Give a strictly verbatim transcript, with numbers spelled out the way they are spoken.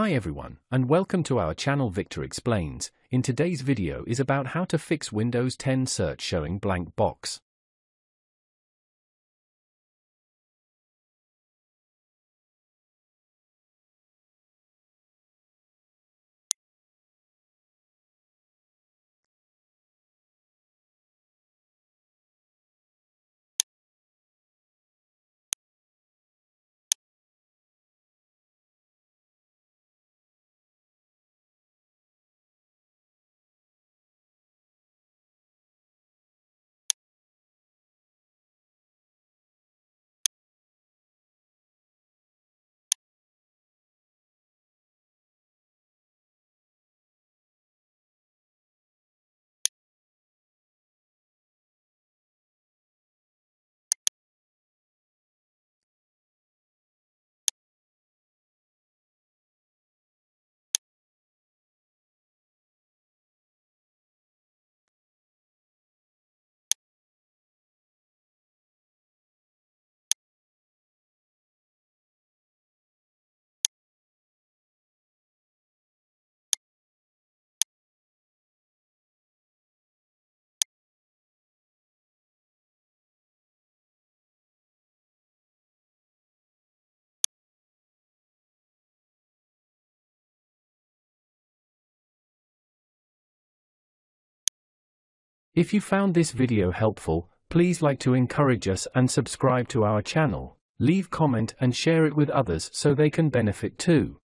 Hi everyone, and welcome to our channel Victor Explains. In today's video is about how to fix Windows ten search showing blank box. If you found this video helpful, please like to encourage us and subscribe to our channel, leave comment and share it with others so they can benefit too.